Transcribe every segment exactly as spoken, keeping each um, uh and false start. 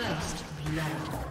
First blood.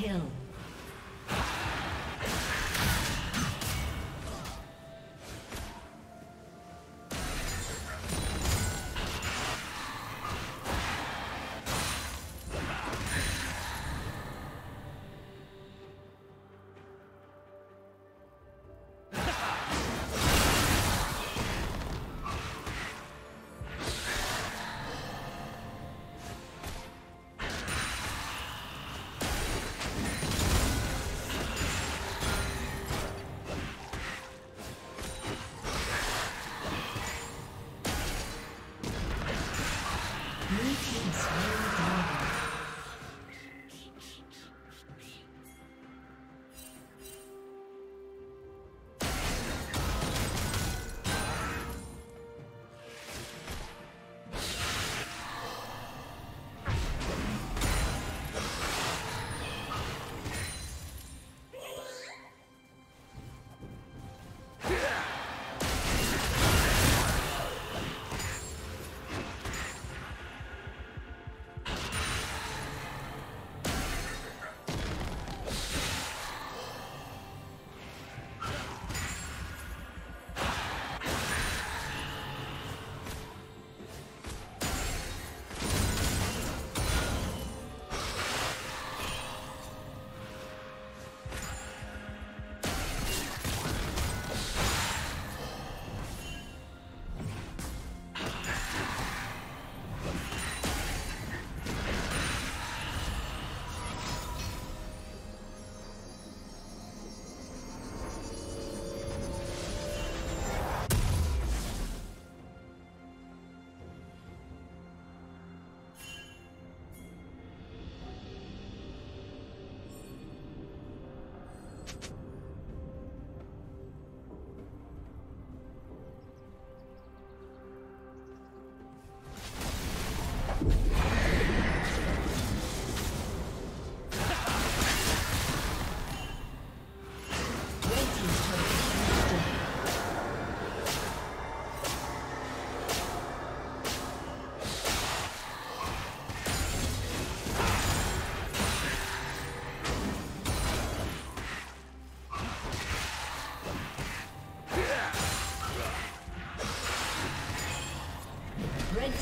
kill.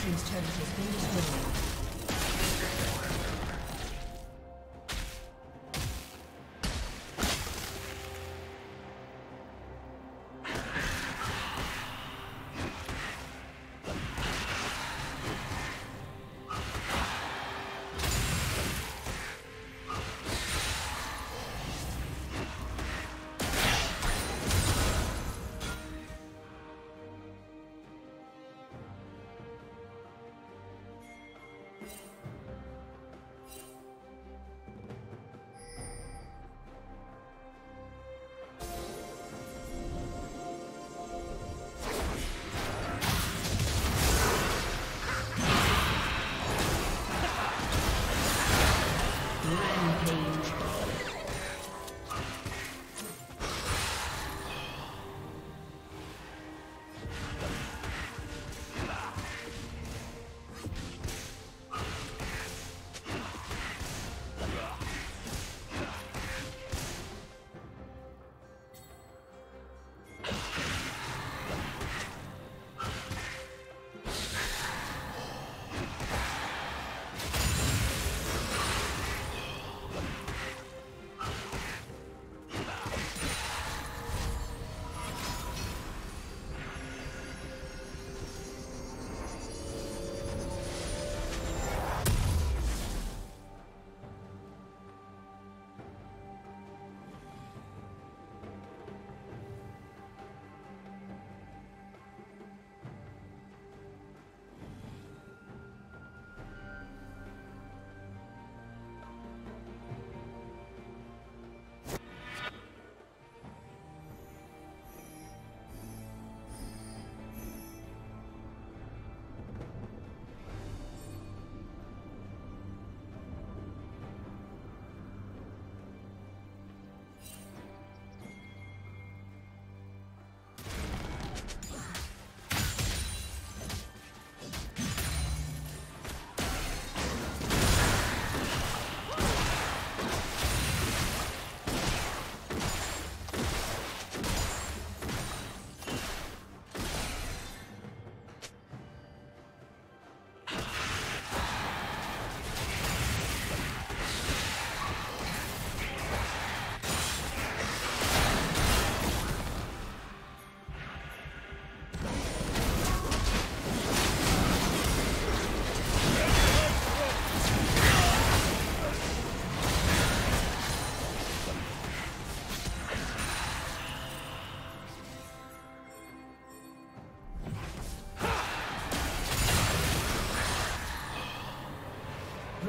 Team's turret has been destroyed.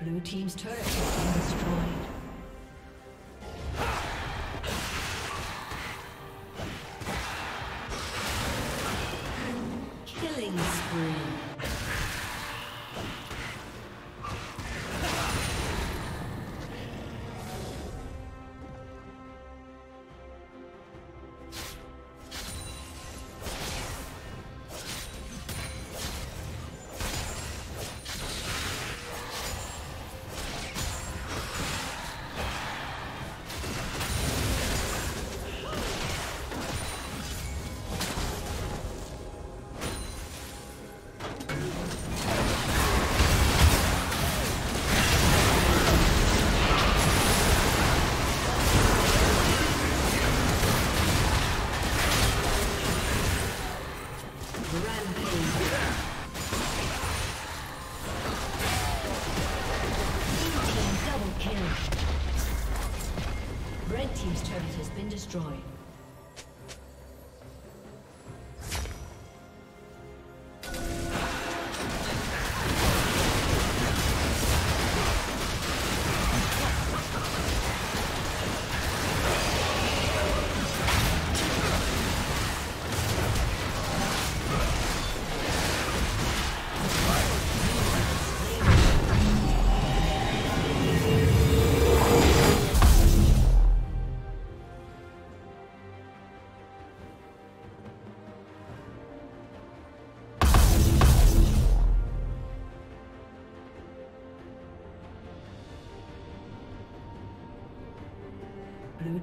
Blue team's turret has been destroyed. Destroyed. Blue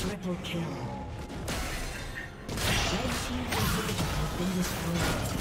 Triple kill. Red team inhibitor has been destroyed.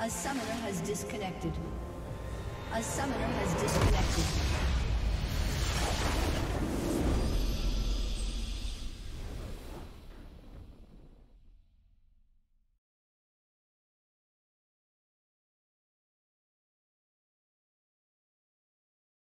A summoner has disconnected. A summoner has disconnected.